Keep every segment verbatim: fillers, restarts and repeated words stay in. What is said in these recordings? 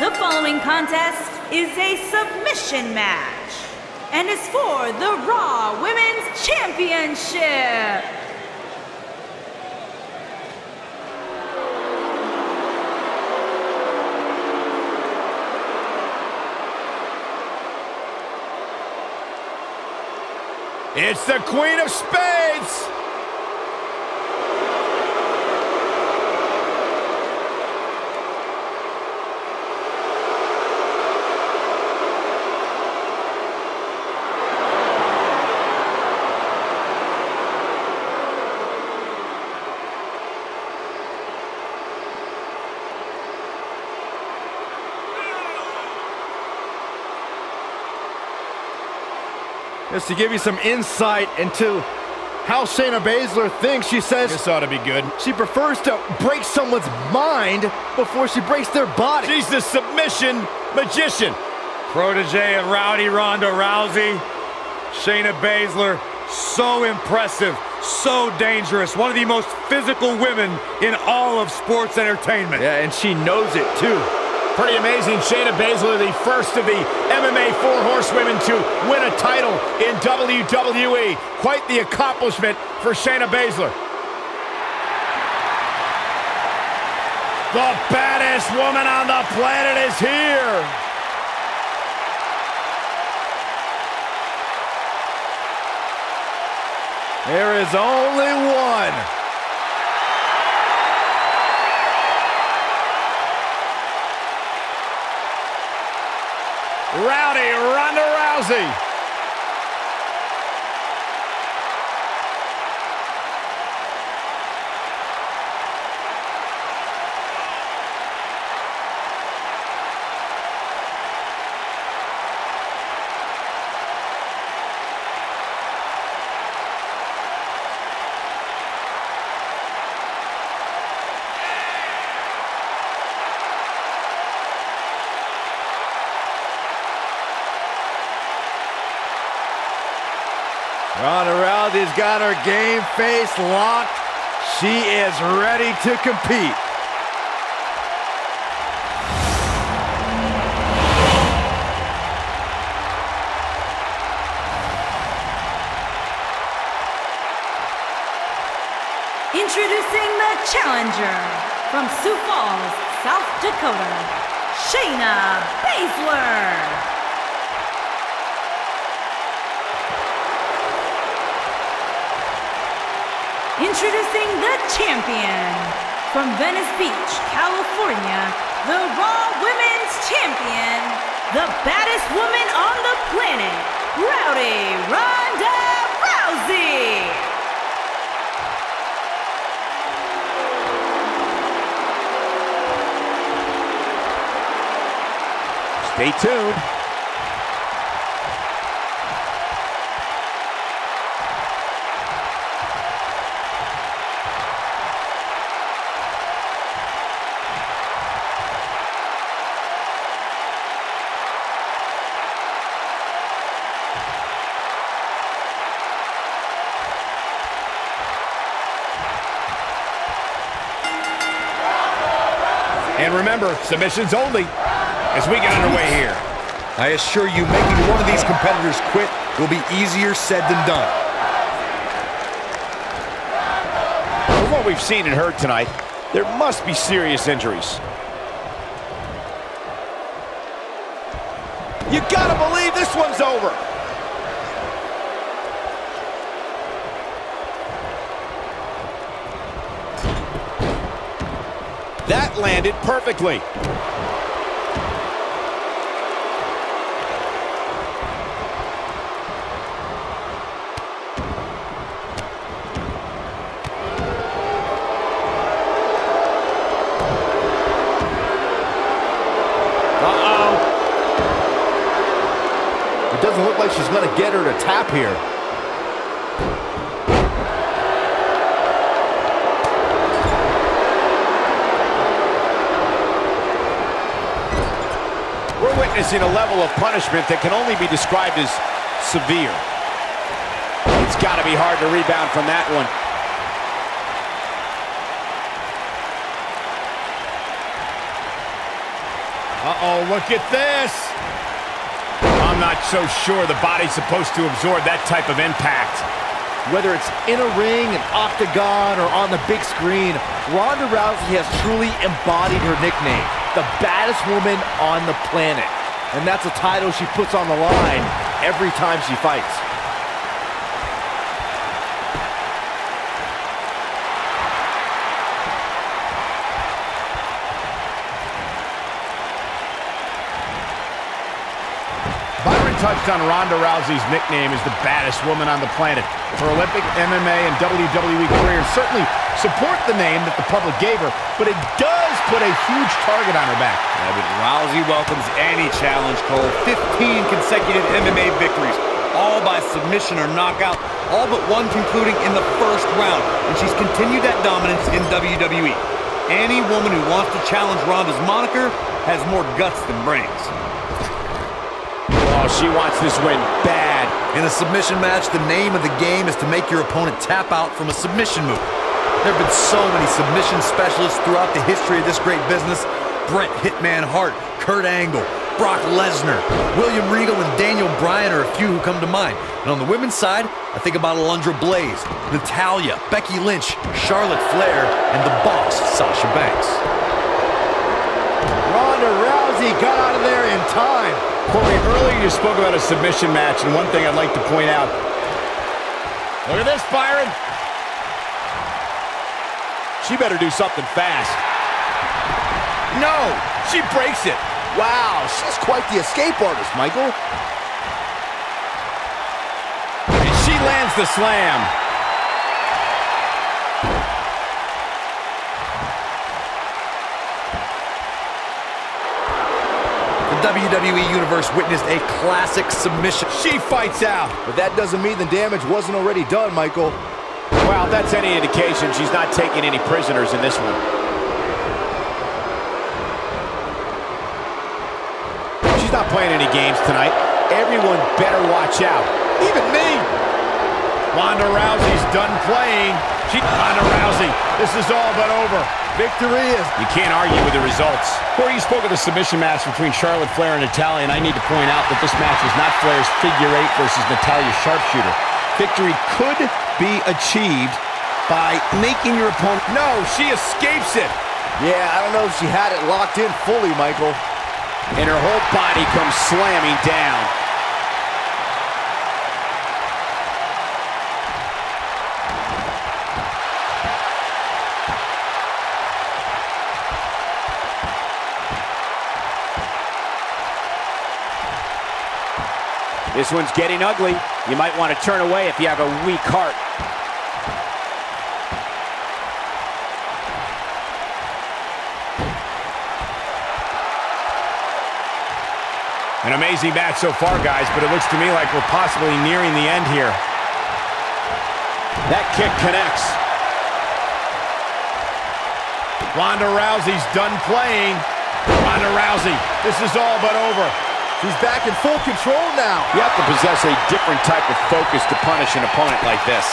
The following contest is a submission match and is for the Raw Women's Championship. It's the Queen of Spades! Just to give you some insight into how Shayna Baszler thinks, she says this ought to be good. She prefers to break someone's mind before she breaks their body. She's the submission magician. Protege of Rowdy Ronda Rousey. Shayna Baszler, so impressive, so dangerous. One of the most physical women in all of sports entertainment. Yeah, and she knows it too. Pretty amazing. Shayna Baszler, the first of the M M A Four Horsewomen to win a title in W W E. Quite the accomplishment for Shayna Baszler. The baddest woman on the planet is here. There is only one. Rowdy Ronda Rousey. Ronda Rousey's got her game face locked. She is ready to compete. Introducing the challenger from Sioux Falls, South Dakota, Shayna Baszler. Introducing the champion from Venice Beach, California, the Raw Women's Champion, the baddest woman on the planet, Rowdy Ronda Rousey. Stay tuned. And remember, submissions only as we get underway here. I assure you, making one of these competitors quit will be easier said than done. From what we've seen and heard tonight, there must be serious injuries. You gotta believe this one's over. That landed perfectly. Uh-oh. It doesn't look like she's going to get her to tap here. Witnessing a level of punishment that can only be described as severe. It's got to be hard to rebound from that one. Uh-oh, look at this. I'm not so sure the body's supposed to absorb that type of impact. Whether it's in a ring, an octagon, or on the big screen, Ronda Rousey has truly embodied her nickname, the baddest woman on the planet. And that's a title she puts on the line every time she fights. Touched on Ronda Rousey's nickname as the baddest woman on the planet. Her Olympic, M M A, and W W E careers certainly support the name that the public gave her, but it does put a huge target on her back. Yeah, but Rousey welcomes any challenge, Cole. fifteen consecutive M M A victories, all by submission or knockout, all but one concluding in the first round, and she's continued that dominance in W W E. Any woman who wants to challenge Ronda's moniker has more guts than brains. Oh, she wants this win bad. In a submission match, the name of the game is to make your opponent tap out from a submission move. There have been so many submission specialists throughout the history of this great business. Bret Hitman Hart, Kurt Angle, Brock Lesnar, William Regal, and Daniel Bryan are a few who come to mind. And on the women's side, I think about Alundra Blaze, Natalya, Becky Lynch, Charlotte Flair, and the boss, Sasha Banks. Ronda Rousey got out of there in time. Corey, earlier you spoke about a submission match, and one thing I'd like to point out. Look at this, Byron. She better do something fast. No, she breaks it. Wow, she's quite the escape artist, Michael. And she lands the slam. W W E Universe witnessed a classic submission. She fights out. But that doesn't mean the damage wasn't already done, Michael. Well, if that's any indication, she's not taking any prisoners in this one. She's not playing any games tonight. Everyone better watch out. Even me. Ronda Rousey's done playing. She, Ronda Rousey, this is all but over. Victory is. You can't argue with the results. Corey, you spoke of the submission match between Charlotte Flair and Natalya, and I need to point out that this match was not Flair's figure eight versus Natalya's sharpshooter. Victory could be achieved by making your opponent. No, she escapes it. Yeah, I don't know if she had it locked in fully, Michael. And her whole body comes slamming down. This one's getting ugly. You might want to turn away if you have a weak heart. An amazing match so far, guys, but it looks to me like we're possibly nearing the end here. That kick connects. Ronda Rousey's done playing. Ronda Rousey, this is all but over. He's back in full control now. You have to possess a different type of focus to punish an opponent like this.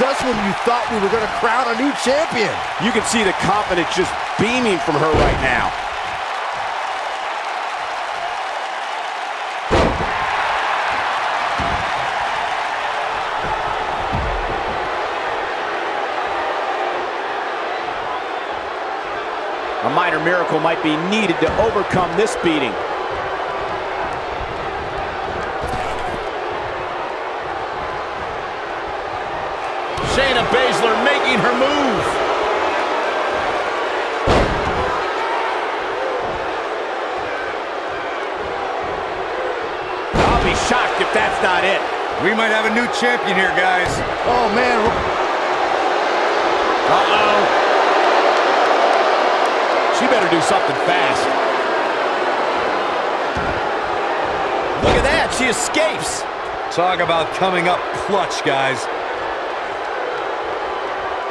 Just when you thought we were going to crown a new champion. You can see the confidence just beaming from her right now. A minor miracle might be needed to overcome this beating. Shayna Baszler making her move. I'll be shocked if that's not it. We might have a new champion here, guys. Oh, man. Uh-oh. She better do something fast. Look at that. She escapes. Talk about coming up clutch, guys.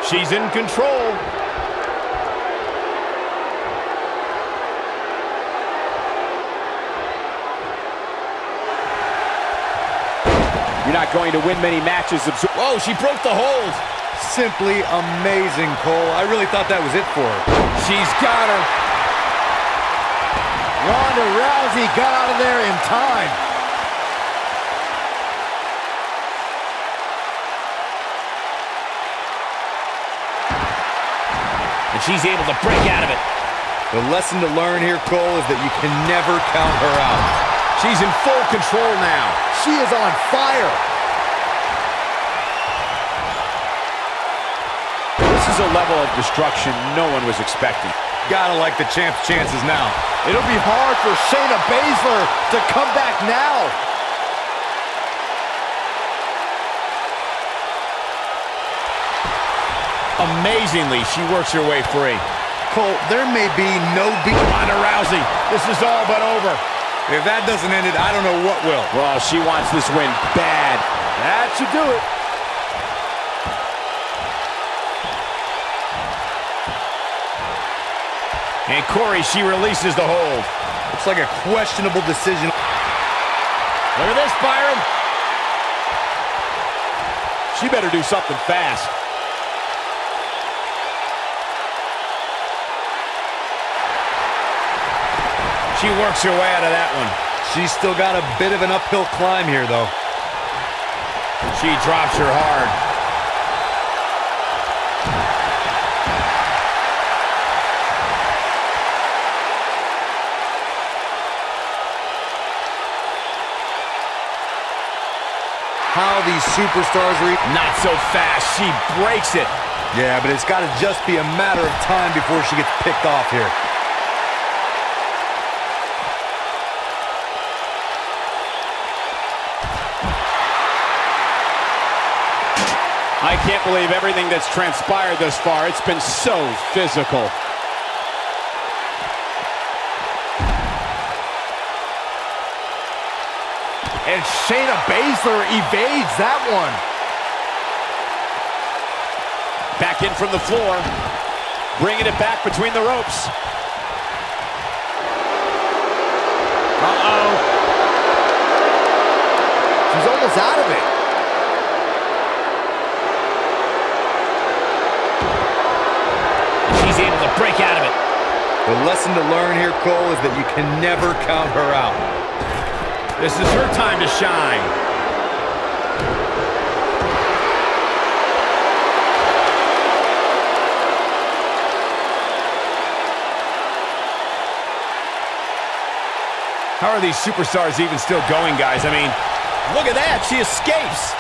She's in control. You're not going to win many matches. Oh, she broke the hold. Simply amazing, Cole. I really thought that was it for her. She's got her. Ronda Ronda Rousey got out of there in time. And she's able to break out of it. The lesson to learn here, Cole, is that you can never count her out. She's in full control now. She is on fire. This is a level of destruction no one was expecting. Gotta like the champ's chances now. It'll be hard for Shayna Baszler to come back now. Amazingly, she works her way free. Cole, there may be no beat on Rousey. This is all but over. If that doesn't end it, I don't know what will. Well, she wants this win bad. That should do it. And Corey, she releases the hold. Looks like a questionable decision. Look at this, Byron. She better do something fast. She works her way out of that one. She's still got a bit of an uphill climb here, though. She drops her hard. How these superstars reach. Not so fast. She breaks it. Yeah, but it's got to just be a matter of time before she gets picked off here. I can't believe everything that's transpired thus far. It's been so physical. And Shayna Baszler evades that one. Back in from the floor. Bringing it back between the ropes. Uh-oh. She's almost out of it. She's able to break out of it. The lesson to learn here, Cole, is that you can never count her out. This is her time to shine. How are these superstars even still going, guys? I mean, look at that. She escapes.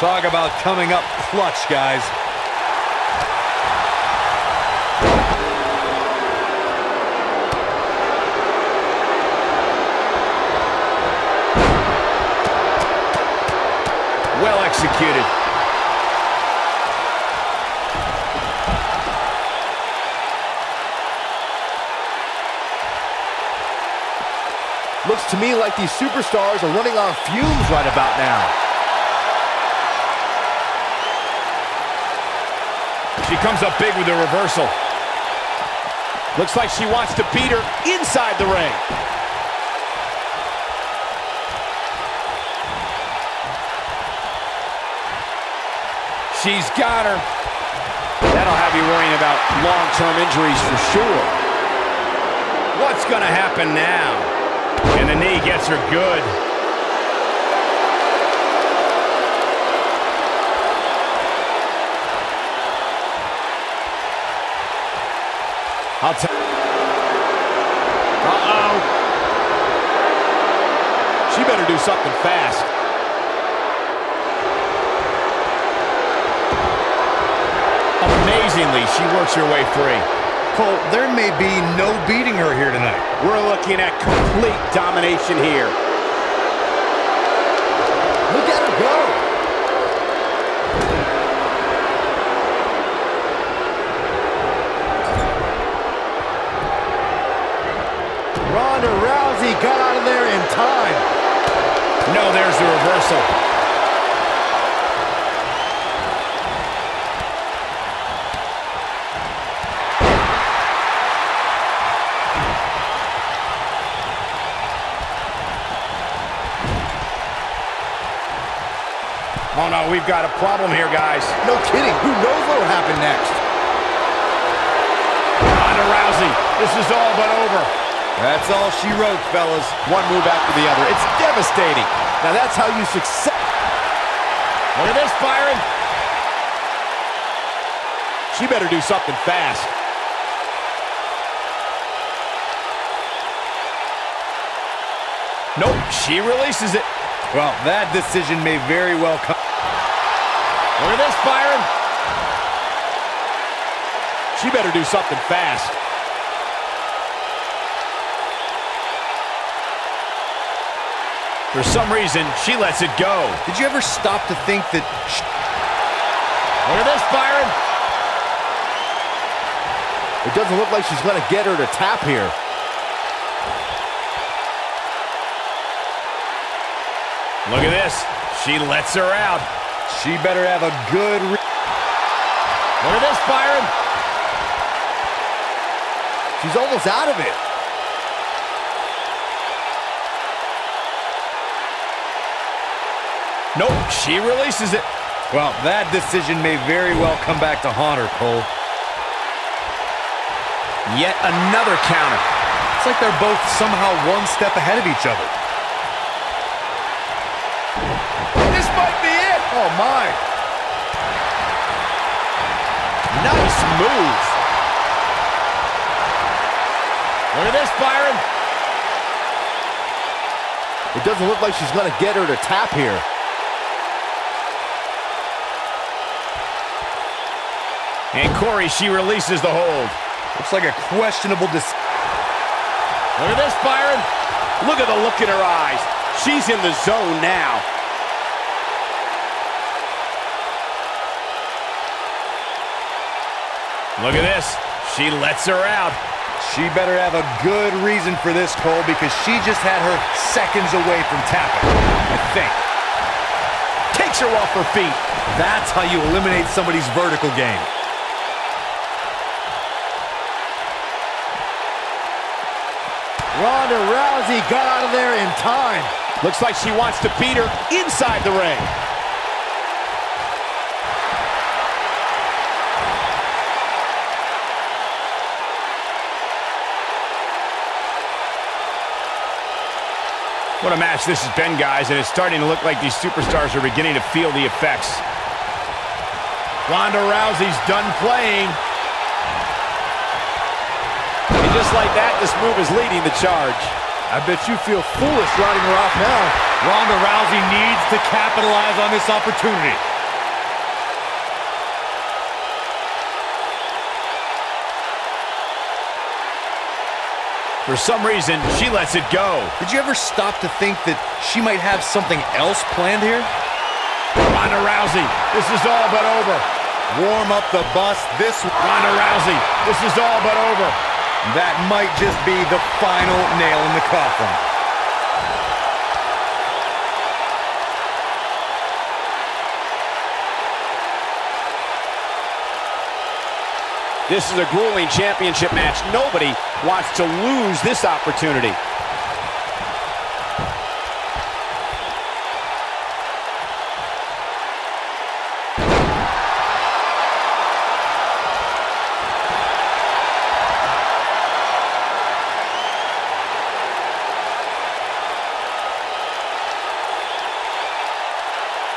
Talk about coming up clutch, guys. Executed. Looks to me like these superstars are running on fumes right about now. She comes up big with a reversal. Looks like she wants to beat her inside the ring. She's got her. That'll have you worrying about long-term injuries for sure. What's going to happen now? And the knee gets her good. I'll tell you. Uh-oh. She better do something fast. Amazingly, she works her way free. Cole, there may be no beating her here tonight. We're looking at complete domination here. Look at her go. Ronda Rousey got out of there in time. No, there's the reversal. Oh, no, we've got a problem here, guys. No kidding. Who knows what will happen next? Ronda Rousey, this is all but over. That's all she wrote, fellas. One move after the other. It's devastating. Now that's how you succeed. Look at this, Byron. She better do something fast. Nope, she releases it. Well, that decision may very well come. Look at this, Byron. She better do something fast. For some reason, she lets it go. Did you ever stop to think that... Look at this, Byron. It doesn't look like she's going to get her to tap here. Look at this. She lets her out. She better have a good... Re Look at this, Byron. She's almost out of it. Nope, she releases it. Well, that decision may very well come back to haunt her, Cole. Yet another counter. It's like they're both somehow one step ahead of each other. This might be it! Oh, my. Nice move. Look at this, Byron. It doesn't look like she's going to get her to tap here. And Corey, she releases the hold. Looks like a questionable decision. Look at this, Byron. Look at the look in her eyes. She's in the zone now. Look at this. She lets her out. She better have a good reason for this, Cole, because she just had her seconds away from tapping, I think. Takes her off her feet. That's how you eliminate somebody's vertical game. Ronda Rousey got out of there in time. Looks like she wants to beat her inside the ring. What a match this has been, guys, and it's starting to look like these superstars are beginning to feel the effects. Ronda Rousey's done playing. Just like that, this move is leading the charge. I bet you feel foolish riding her off now. Ronda Rousey needs to capitalize on this opportunity. For some reason, she lets it go. Did you ever stop to think that she might have something else planned here? Ronda Rousey, this is all but over. Warm up the bus. This Ronda Rousey, this is all but over. That might just be the final nail in the coffin. This is a grueling championship match. Nobody wants to lose this opportunity.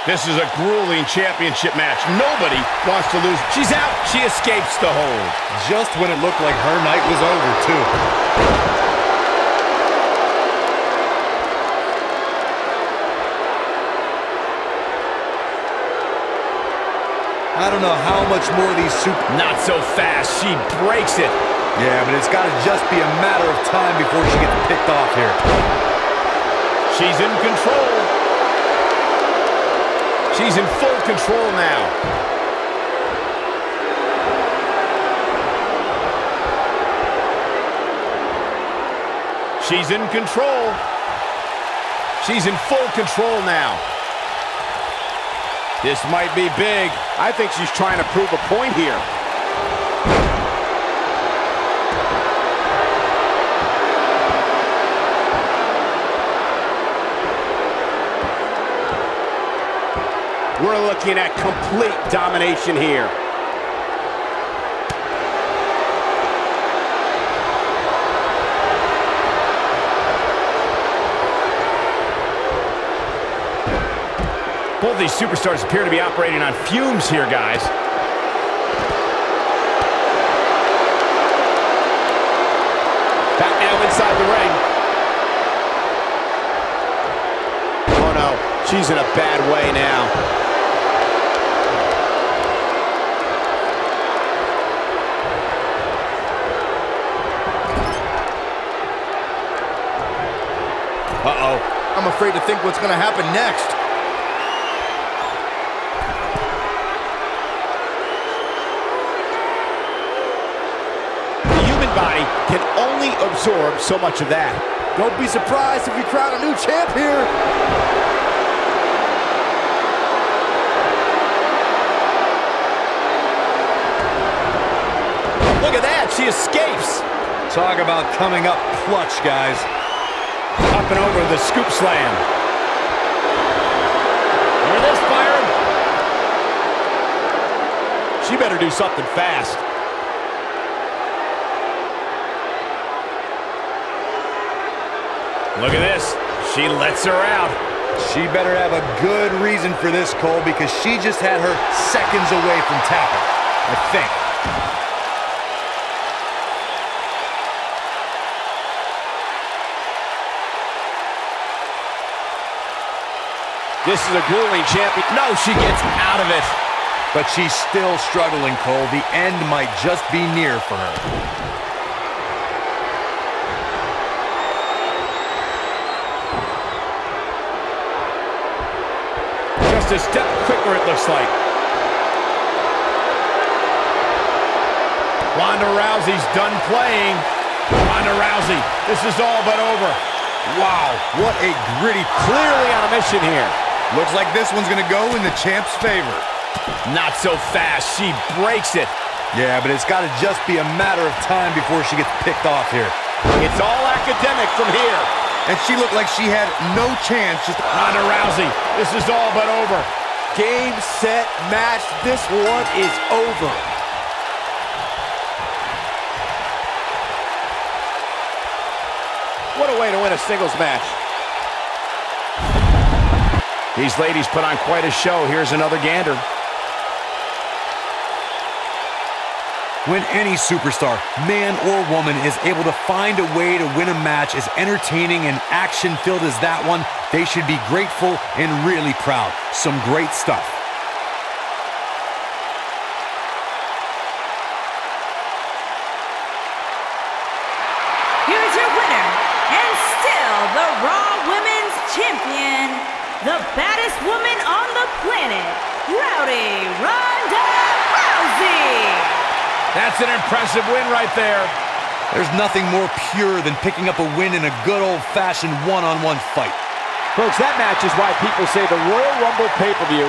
This is a grueling championship match. Nobody wants to lose. She's out. She escapes the hold. Just when it looked like her night was over, too. I don't know how much more of these super... Not so fast. She breaks it. Yeah, but it's got to just be a matter of time before she gets picked off here. She's in control. She's in full control now. She's in control. She's in full control now. This might be big. I think she's trying to prove a point here. We're looking at complete domination here. Both of these superstars appear to be operating on fumes here, guys. Back now inside the ring. Oh, no. She's in a bad way now. Uh-oh. I'm afraid to think what's going to happen next. Body can only absorb so much of that. Don't be surprised if we crown a new champ here. Look at that, she escapes. Talk about coming up clutch, guys. Up and over the scoop slam. Hear this, Byron? She better do something fast. Look at this. She lets her out. She better have a good reason for this, Cole, because she just had her seconds away from tapping, I think. This is a grueling champion. No, she gets out of it. But she's still struggling, Cole. The end might just be near for her. A step quicker, it looks like. Ronda Rousey's done playing. Ronda Rousey, this is all but over. Wow, what a gritty, clearly on a mission here. Looks like this one's going to go in the champ's favor. Not so fast, she breaks it. Yeah, but it's got to just be a matter of time before she gets picked off here. It's all academic from here. And she looked like she had no chance. Just Ronda Rousey, this is all but over. Game, set, match, this one is over. What a way to win a singles match. These ladies put on quite a show. Here's another gander. When any superstar, man or woman, is able to find a way to win a match as entertaining and action-filled as that one, they should be grateful and really proud. Some great stuff. Here's your winner, and still the Raw Women's Champion, the baddest woman on the planet, Rowdy Ronda Rousey. That's an impressive win right there. There's nothing more pure than picking up a win in a good old-fashioned one-on-one fight. Folks, that match is why people say the Royal Rumble pay-per-view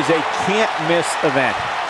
is a can't-miss event.